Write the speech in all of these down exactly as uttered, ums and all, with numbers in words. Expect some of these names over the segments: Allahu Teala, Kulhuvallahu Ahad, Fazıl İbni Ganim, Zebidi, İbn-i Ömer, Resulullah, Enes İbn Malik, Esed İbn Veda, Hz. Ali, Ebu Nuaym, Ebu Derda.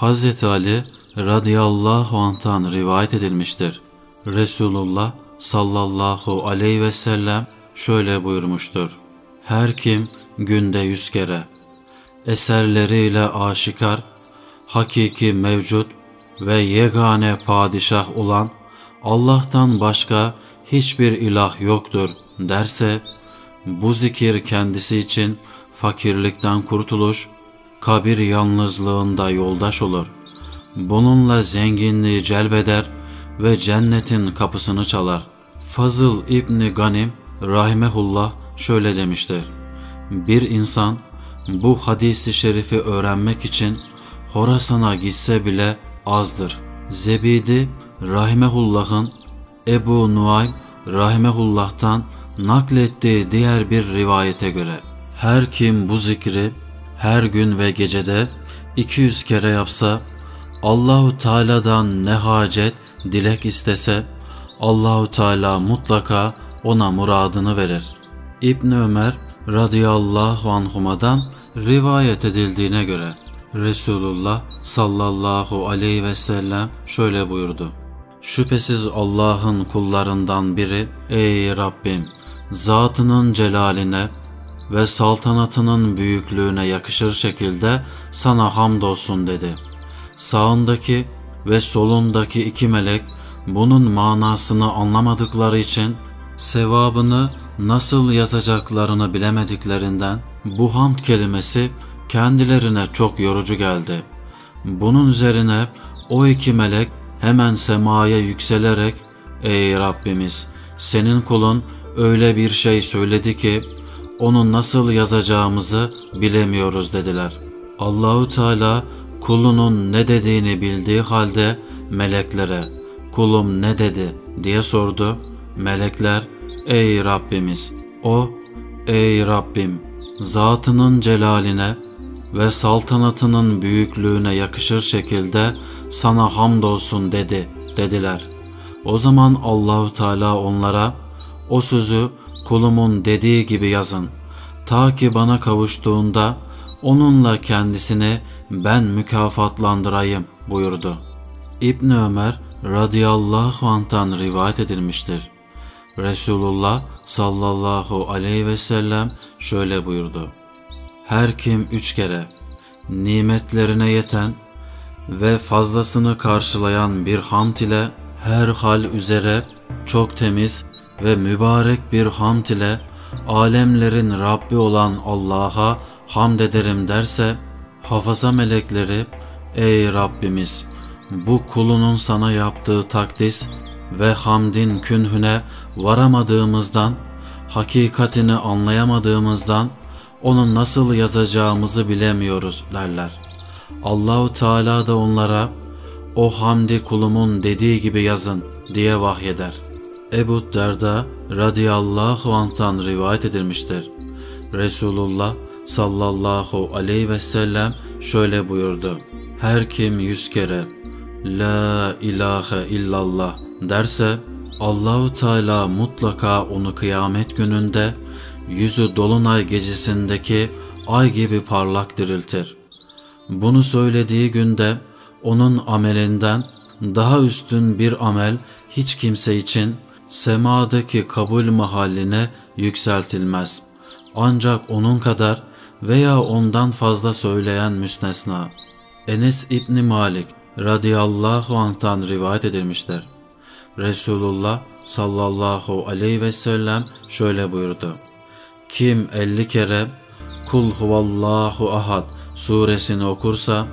Hz. Ali radıyallahu anh'tan rivayet edilmiştir. Resulullah sallallahu aleyhi ve sellem şöyle buyurmuştur. Her kim günde yüz kere eserleriyle aşikar, hakiki mevcut ve yegane padişah olan Allah'tan başka hiçbir ilah yoktur derse, bu zikir kendisi için fakirlikten kurtuluş, kabir yalnızlığında yoldaş olur. Bununla zenginliği celbeder ve cennetin kapısını çalar. Fazıl İbni Ganim rahimehullah şöyle demiştir. Bir insan bu hadis-i şerifi öğrenmek için Horasan'a gitse bile azdır. Zebidi rahimehullah'ın Ebu Nuaym rahimehullah'tan naklettiği diğer bir rivayete göre her kim bu zikri her gün ve gecede iki yüz kere yapsa, Allahu Teala'dan ne hacet, dilek istese, Allahu Teala mutlaka ona muradını verir. İbn-i Ömer radıyallahu anhuma'dan rivayet edildiğine göre Resulullah sallallahu aleyhi ve sellem şöyle buyurdu. Şüphesiz Allah'ın kullarından biri, ey Rabbim, zatının celaline ve saltanatının büyüklüğüne yakışır şekilde sana hamdolsun dedi. Sağındaki ve solundaki iki melek bunun manasını anlamadıkları için sevabını nasıl yazacaklarını bilemediklerinden bu hamd kelimesi kendilerine çok yorucu geldi. Bunun üzerine o iki melek hemen semaya yükselerek, ey Rabbimiz, senin kulun öyle bir şey söyledi ki onu nasıl yazacağımızı bilemiyoruz dediler. Allahu Teala kulunun ne dediğini bildiği halde meleklere, kulum ne dedi diye sordu. Melekler, ey Rabbimiz, o, ey Rabbim, zatının celaline ve saltanatının büyüklüğüne yakışır şekilde sana hamdolsun dedi dediler. O zaman Allahu Teala onlara, o sözü kulumun dediği gibi yazın, ta ki bana kavuştuğunda onunla kendisini ben mükafatlandırayım buyurdu. İbn Ömer radıyallahu anh'tan rivayet edilmiştir. Resulullah sallallahu aleyhi ve sellem şöyle buyurdu. Her kim üç kere nimetlerine yeten ve fazlasını karşılayan bir hamd ile her hal üzere çok temiz ve mübarek bir hamd ile alemlerin Rabbi olan Allah'a hamd ederim derse, hafaza melekleri, ey Rabbimiz, bu kulunun sana yaptığı takdis ve hamdin künhüne varamadığımızdan, hakikatini anlayamadığımızdan onu nasıl yazacağımızı bilemiyoruz derler. Allahu Teala da onlara, o hamdi kulumun dediği gibi yazın diye vahyeder. Ebu Derda radıyallahu anh'tan rivayet edilmiştir. Resulullah sallallahu aleyhi ve sellem şöyle buyurdu. Her kim yüz kere la ilahe illallah derse, Allahu Teala mutlaka onu kıyamet gününde yüzü dolunay gecesindeki ay gibi parlak diriltir. Bunu söylediği günde onun amelinden daha üstün bir amel hiç kimse için semadaki kabul mahalline yükseltilmez. Ancak onun kadar veya ondan fazla söyleyen müstesna. Enes İbn Malik radıyallahu anh'tan rivayet edilmiştir. Resulullah sallallahu aleyhi ve sellem şöyle buyurdu. Kim elli kere Kulhuvallahu Ahad suresini okursa,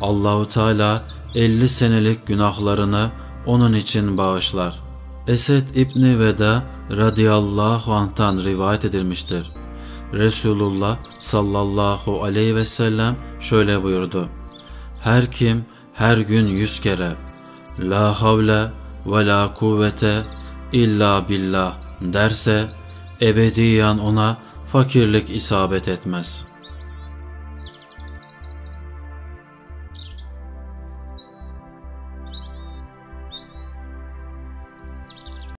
Allahu Teala elli senelik günahlarını onun için bağışlar. Esed İbn Veda radıyallahu anh'tan rivayet edilmiştir. Resulullah sallallahu aleyhi ve sellem şöyle buyurdu. Her kim her gün yüz kere la havle ve la kuvvete illa billah derse, ebediyen ona fakirlik isabet etmez.